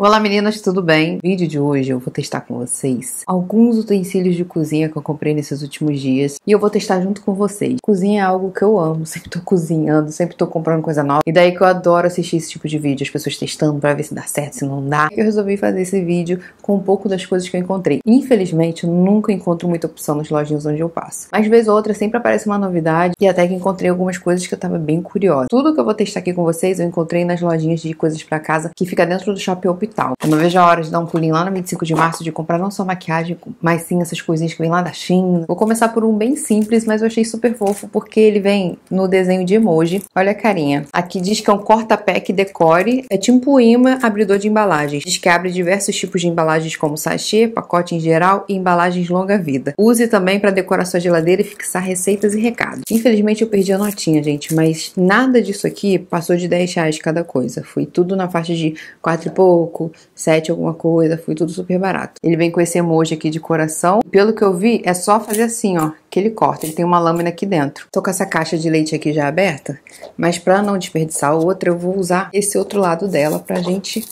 Olá meninas, tudo bem? No vídeo de hoje eu vou testar com vocês alguns utensílios de cozinha que eu comprei nesses últimos dias e eu vou testar junto com vocês. Cozinha é algo que eu amo, sempre tô cozinhando, sempre tô comprando coisa nova e daí que eu adoro assistir esse tipo de vídeo, as pessoas testando pra ver se dá certo, se não dá. Eu resolvi fazer esse vídeo com um pouco das coisas que eu encontrei. Infelizmente eu nunca encontro muita opção nas lojinhas onde eu passo. Mas vez ou outra sempre aparece uma novidade e até que encontrei algumas coisas que eu tava bem curiosa. Tudo que eu vou testar aqui com vocês eu encontrei nas lojinhas de coisas pra casa que fica dentro do shopping Up. Eu não vejo a hora de dar um pulinho lá no 25 de março de comprar não só maquiagem, mas sim essas coisinhas que vem lá da China. Vou começar por um bem simples, mas eu achei super fofo porque ele vem no desenho de emoji. Olha a carinha. Aqui diz que é um corta-pack decore. É tipo imã abridor de embalagens. Diz que abre diversos tipos de embalagens como sachê, pacote em geral e embalagens longa-vida. Use também para decorar sua geladeira e fixar receitas e recados. Infelizmente eu perdi a notinha, gente, mas nada disso aqui passou de 10 reais cada coisa. Foi tudo na faixa de 4 e pouco. 7 alguma coisa, foi tudo super barato. Ele vem com esse emoji aqui de coração. Pelo que eu vi, é só fazer assim, ó, que ele corta. Ele tem uma lâmina aqui dentro. Tô com essa caixa de leite aqui já aberta, mas pra não desperdiçar outra, eu vou usar esse outro lado dela pra gente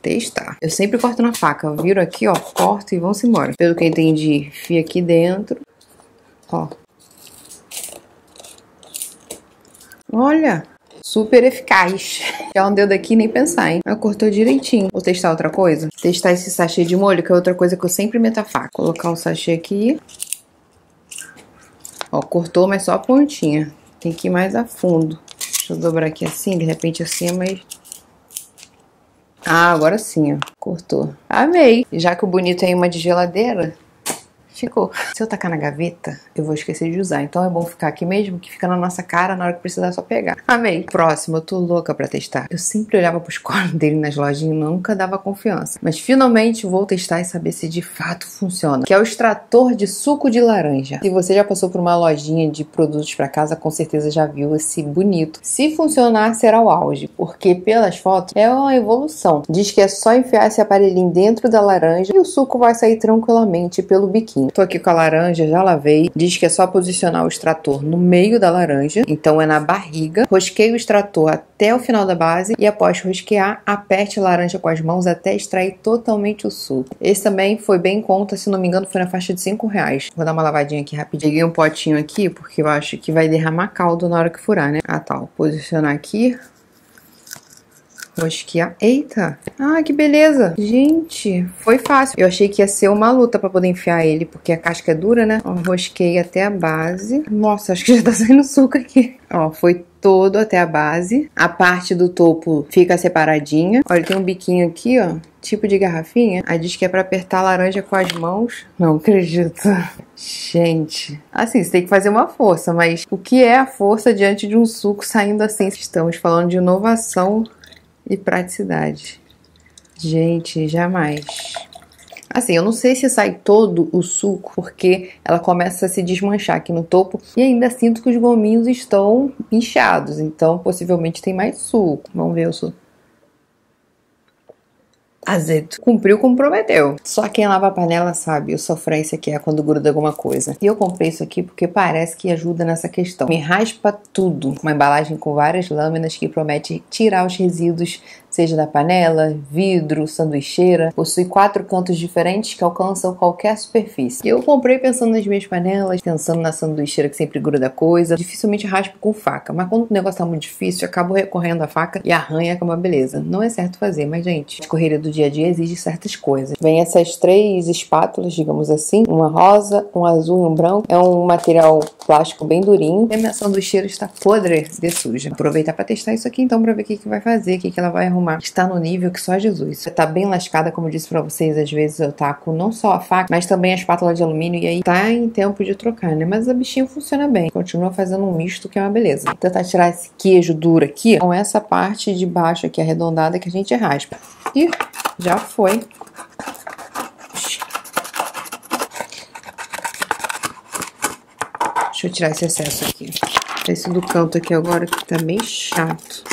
testar. Eu sempre corto na faca, eu viro aqui, ó, corto e vamos embora. Pelo que eu entendi, fia aqui dentro, ó. Olha! Super eficaz. Já não deu daqui nem pensar, hein? Ela cortou direitinho. Vou testar outra coisa. Testar esse sachê de molho, que é outra coisa que eu sempre meto a faca. Colocar um sachê aqui. Ó, cortou, mas só a pontinha. Tem que ir mais a fundo. Deixa eu dobrar aqui assim, de repente assim, mas... Ah, agora sim, ó. Cortou. Amei! Já que o bonito é imã de geladeira... Ficou. Se eu tacar na gaveta, eu vou esquecer de usar. Então é bom ficar aqui mesmo, que fica na nossa cara, na hora que precisar é só pegar. Amei. Próximo, eu tô louca pra testar. Eu sempre olhava pros cornos dele nas lojinhas e nunca dava confiança. Mas finalmente vou testar e saber se de fato funciona. Que é o extrator de suco de laranja. Se você já passou por uma lojinha de produtos pra casa, com certeza já viu esse bonito. Se funcionar, será o auge. Porque pelas fotos, é uma evolução. Diz que é só enfiar esse aparelhinho dentro da laranja e o suco vai sair tranquilamente pelo biquinho. Tô aqui com a laranja, já lavei. Diz que é só posicionar o extrator no meio da laranja. Então é na barriga. Rosqueio o extrator até o final da base. E após rosquear, aperte a laranja com as mãos até extrair totalmente o suco. Esse também foi bem em conta. Se não me engano, foi na faixa de 5 reais. Vou dar uma lavadinha aqui rapidinho. Peguei um potinho aqui, porque eu acho que vai derramar caldo na hora que furar, né? Ah, tá. Vou posicionar aqui. Rosquear. Eita! Ah, que beleza! Gente, foi fácil. Eu achei que ia ser uma luta pra poder enfiar ele, porque a casca é dura, né? Ó, rosquei até a base. Nossa, acho que já tá saindo suco aqui. Ó, foi todo até a base. A parte do topo fica separadinha. Olha, tem um biquinho aqui, ó. Tipo de garrafinha. Aí diz que é pra apertar a laranja com as mãos. Não acredito. Gente. Assim, você tem que fazer uma força, mas o que é a força diante de um suco saindo assim? Estamos falando de inovação... E praticidade. Gente, jamais. Assim, eu não sei se sai todo o suco, porque ela começa a se desmanchar aqui no topo. E ainda sinto que os gominhos estão inchados. Então, possivelmente tem mais suco. Vamos ver o suco. Azedo. Cumpriu, comprometeu. Só quem lava a panela sabe a sofrência que é quando gruda alguma coisa. E eu comprei isso aqui porque parece que ajuda nessa questão. Me raspa tudo. Uma embalagem com várias lâminas que promete tirar os resíduos, seja da panela, vidro, sanduicheira. Possui 4 cantos diferentes que alcançam qualquer superfície. Eu comprei pensando nas minhas panelas, pensando na sanduicheira que sempre gruda coisa. Dificilmente raspo com faca, mas quando o negócio tá muito difícil, eu acabo recorrendo à faca e arranha com uma beleza. Não é certo fazer, mas gente, de correria do dia a dia exige certas coisas. Vem essas 3 espátulas, digamos assim, uma rosa, um azul e um branco. É um material plástico bem durinho. E a minha sanduicheira está podre de suja. Aproveitar para testar isso aqui então, para ver o que que vai fazer, o que que ela vai arrumar. Está no nível que só Jesus. Tá bem lascada, como eu disse para vocês, às vezes eu taco não só a faca, mas também a espátula de alumínio e aí tá em tempo de trocar, né? Mas a bichinha funciona bem. Continua fazendo um misto que é uma beleza. Vou tentar tirar esse queijo duro aqui com essa parte de baixo aqui arredondada que a gente raspa. E já foi. Deixa eu tirar esse excesso aqui. Esse do canto aqui agora que tá meio chato.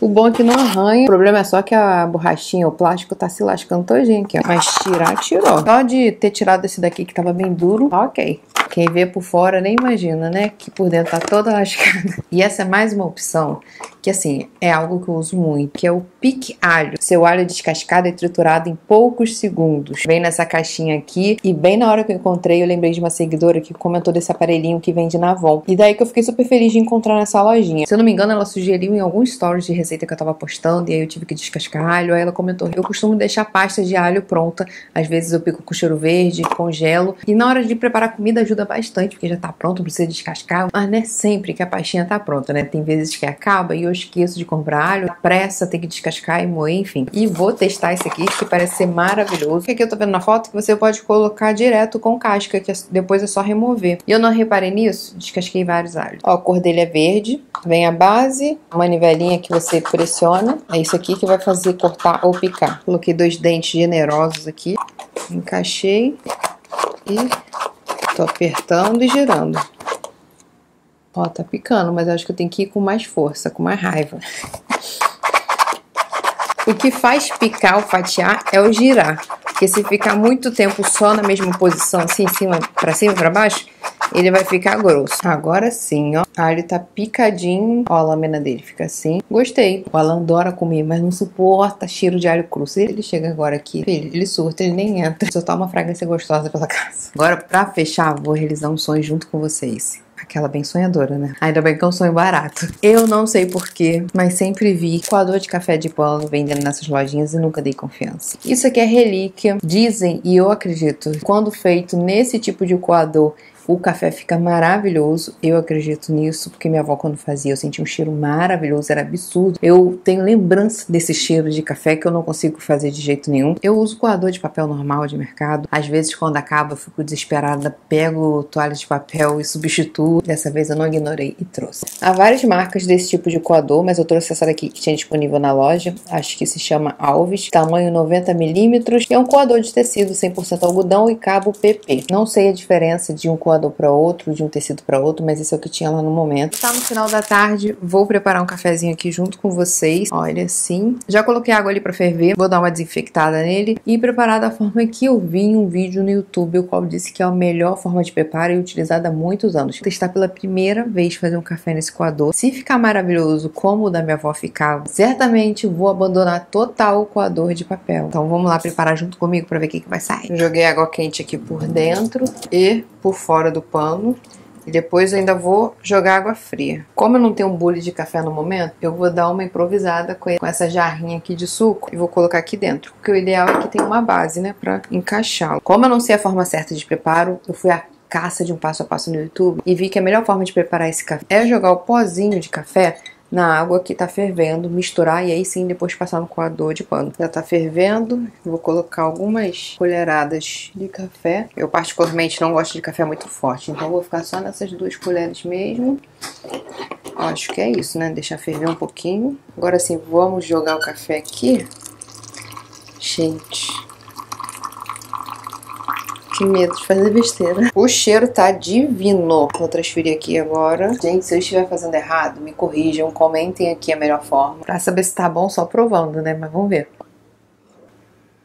O bom é que não arranha. O problema é só que a borrachinha, o plástico, tá se lascando todinho aqui, ó. Mas tirar, tirou. Só de ter tirado esse daqui que tava bem duro, ok. Quem vê por fora nem imagina, né? Que por dentro tá toda lascada. E essa é mais uma opção que assim, é algo que eu uso muito, que é o pique alho. Seu alho descascado é triturado em poucos segundos. Vem nessa caixinha aqui, e bem na hora que eu encontrei, eu lembrei de uma seguidora que comentou desse aparelhinho que vende na Avon. E daí que eu fiquei super feliz de encontrar nessa lojinha. Se eu não me engano, ela sugeriu em alguns stories de receita que eu tava postando, e aí eu tive que descascar alho. Aí ela comentou, eu costumo deixar pasta de alho pronta, às vezes eu pico com cheiro verde, congelo, e na hora de preparar a comida ajuda bastante, porque já tá pronto, não precisa descascar, mas não é sempre que a pastinha tá pronta, né? Tem vezes que acaba e eu esqueço de comprar alho, pressa, tem que descascar e moer, enfim. E vou testar esse aqui, que parece ser maravilhoso. O que aqui eu tô vendo na foto, que você pode colocar direto com casca, que depois é só remover. E eu não reparei nisso, descasquei vários alhos. Ó, a cor dele é verde, vem a base, a manivelinha que você pressiona, é isso aqui que vai fazer cortar ou picar. Coloquei dois dentes generosos aqui, encaixei e tô apertando e girando. Ó, tá picando, mas acho que eu tenho que ir com mais força, com mais raiva. O que faz picar ou fatiar é o girar. Porque se ficar muito tempo só na mesma posição, assim, em cima pra baixo, ele vai ficar grosso. Agora sim, ó. O alho tá picadinho. Ó a lâmina dele, fica assim. Gostei. O Alan adora comer, mas não suporta cheiro de alho cru. Se ele chega agora aqui, filho, ele surta, ele nem entra. Só tá uma fragrância gostosa pela casa. Agora, pra fechar, vou realizar um sonho junto com vocês. Aquela bem sonhadora, né? Ainda bem que é um sonho barato. Eu não sei porquê, mas sempre vi coador de café de pó vendendo nessas lojinhas e nunca dei confiança. Isso aqui é relíquia. Dizem, e eu acredito, quando feito nesse tipo de coador, o café fica maravilhoso. Eu acredito nisso, porque minha avó quando fazia, eu sentia um cheiro maravilhoso, era absurdo. Eu tenho lembrança desse cheiro de café que eu não consigo fazer de jeito nenhum. Eu uso coador de papel normal de mercado. Às vezes quando acaba eu fico desesperada, pego toalha de papel e substituo. Dessa vez eu não ignorei e trouxe. Há várias marcas desse tipo de coador, mas eu trouxe essa daqui que tinha disponível na loja. Acho que se chama Alves, tamanho 90 mm. É um coador de tecido 100% algodão e cabo PP. Não sei a diferença de um coador para outro, de um tecido para outro, mas esse é o que tinha lá no momento. Tá no final da tarde, vou preparar um cafezinho aqui junto com vocês. Olha assim. Já coloquei água ali para ferver, vou dar uma desinfectada nele e preparar da forma que eu vi em um vídeo no YouTube, o qual disse que é a melhor forma de preparo e utilizada há muitos anos. Vou testar pela primeira vez fazer um café nesse coador. Se ficar maravilhoso como o da minha avó ficava, certamente vou abandonar total o coador de papel. Então vamos lá preparar junto comigo para ver o que vai sair. Joguei água quente aqui por dentro e por fora do pano, e depois eu ainda vou jogar água fria. Como eu não tenho um bule de café no momento, eu vou dar uma improvisada com essa jarrinha aqui de suco e vou colocar aqui dentro, porque o ideal é que tenha uma base, né, pra encaixá-lo. Como eu não sei a forma certa de preparo, eu fui a caça de um passo a passo no YouTube e vi que a melhor forma de preparar esse café é jogar o pozinho de café na água que tá fervendo, misturar e aí sim depois passar no coador de pano. Já tá fervendo, vou colocar algumas colheradas de café. Eu particularmente não gosto de café muito forte, então vou ficar só nessas 2 colheres mesmo. Acho que é isso, né? Deixar ferver um pouquinho. Agora sim, vamos jogar o café aqui. Gente, que medo de fazer besteira. O cheiro tá divino. Vou transferir aqui agora. Gente, se eu estiver fazendo errado, me corrijam, comentem aqui a melhor forma. Pra saber se tá bom, só provando, né? Mas vamos ver.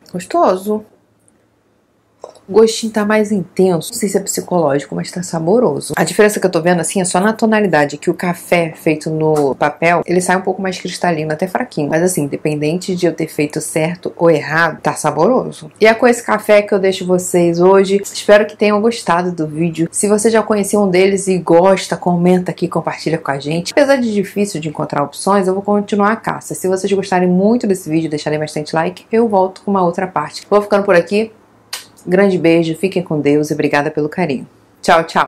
Gostoso. O gostinho tá mais intenso, não sei se é psicológico, mas tá saboroso. A diferença que eu tô vendo assim é só na tonalidade, que o café feito no papel, ele sai um pouco mais cristalino, até fraquinho. Mas assim, independente de eu ter feito certo ou errado, tá saboroso. E é com esse café que eu deixo vocês hoje. Espero que tenham gostado do vídeo. Se você já conhecia um deles e gosta, comenta aqui, compartilha com a gente. Apesar de difícil de encontrar opções, eu vou continuar a caça. Se vocês gostarem muito desse vídeo, deixarem bastante like, eu volto com uma outra parte. Vou ficando por aqui. Grande beijo, fiquem com Deus e obrigada pelo carinho. Tchau, tchau!